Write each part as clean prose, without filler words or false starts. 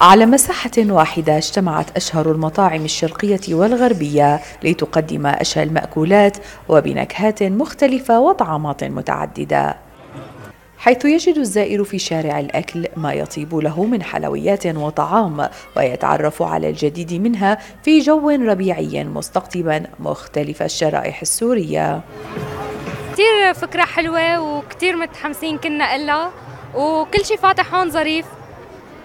على مساحة واحدة اجتمعت أشهر المطاعم الشرقية والغربية لتقدم أشهى المأكولات وبنكهات مختلفة وطعامات متعددة، حيث يجد الزائر في شارع الأكل ما يطيب له من حلويات وطعام، ويتعرف على الجديد منها في جو ربيعي مستقطبا مختلف الشرائح السورية. كتير فكرة حلوة وكتير متحمسين كنا إلا، وكل شيء فاتح هون ظريف،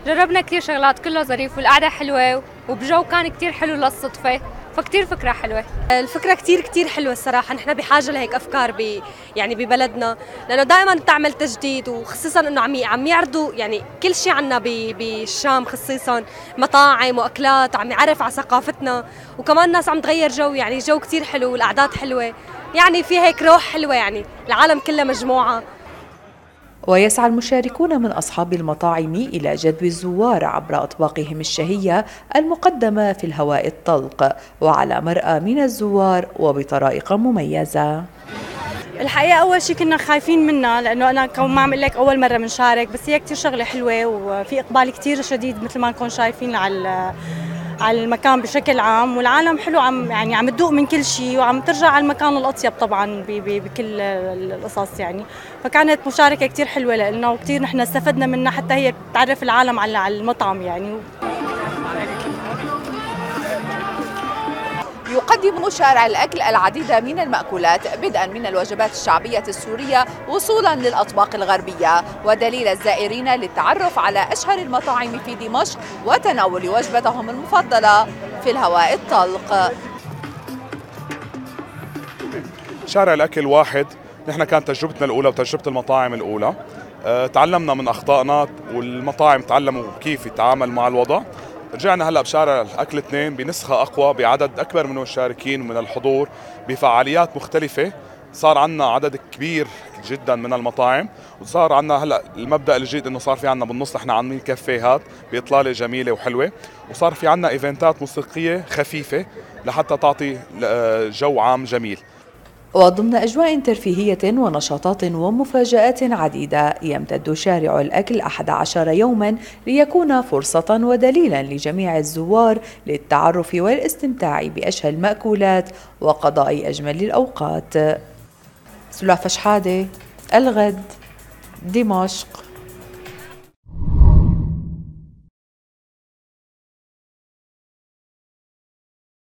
جربنا كتير شغلات كله ظريف والقعدة حلوة وبجو كان كتير حلو للصدفة، فكتير فكرة حلوة. الفكرة كتير حلوة الصراحة، نحن بحاجة لهيك أفكار يعني ببلدنا، لأنه دائما بتعمل تجديد، وخصيصا إنه عم يعرضوا يعني كل شيء عنا بالشام، خصيصا مطاعم وأكلات، عم يعرف على ثقافتنا، وكمان الناس عم تغير جو، يعني جو كتير حلو والأعداد حلوة، يعني في هيك روح حلوة، يعني العالم كلها مجموعة. ويسعى المشاركون من أصحاب المطاعم إلى جذب الزوار عبر أطباقهم الشهية المقدمة في الهواء الطلق وعلى مرأى من الزوار وبطرائق مميزة. الحقيقة أول شيء كنا خايفين منها، لأنه أنا كون ما عم أقول لك أول مرة بنشارك، بس هي كتير شغلة حلوة وفي إقبال كتير شديد مثل ما نكون شايفين على المكان بشكل عام، والعالم حلو عم تذوق من كل شيء وعم ترجع على المكان الأطيب طبعا بكل القصص يعني، فكانت مشاركة كتير حلوة لنا وكتير نحن استفدنا منها، حتى هي بتعرف العالم على المطعم يعني. يقدم شارع الأكل العديد من المأكولات، بدءا من الوجبات الشعبية السورية وصولا للأطباق الغربية، ودليل الزائرين للتعرف على أشهر المطاعم في دمشق وتناول وجبتهم المفضلة في الهواء الطلق. شارع الأكل واحد، نحن كانت تجربتنا الأولى وتجربة المطاعم الأولى، تعلمنا من أخطائنا والمطاعم تعلموا كيف يتعامل مع الوضع. رجعنا هلا بشارع الأكل 2 بنسخة أقوى بعدد أكبر من المشاركين ومن الحضور بفعاليات مختلفة، صار عنا عدد كبير جدا من المطاعم، وصار عنا هلا المبدأ الجديد إنه صار في عنا بالنص نحن عاملين كافيهات بإطلالة جميلة وحلوة، وصار في عنا إيفنتات موسيقية خفيفة لحتى تعطي جو عام جميل. وضمن أجواء ترفيهية ونشاطات ومفاجآت عديدة، يمتد شارع الأكل 11 يوما ليكون فرصة ودليلا لجميع الزوار للتعرف والاستمتاع بأشهى المأكولات وقضاء أجمل الأوقات. سلافة شحادة، الغد، دمشق.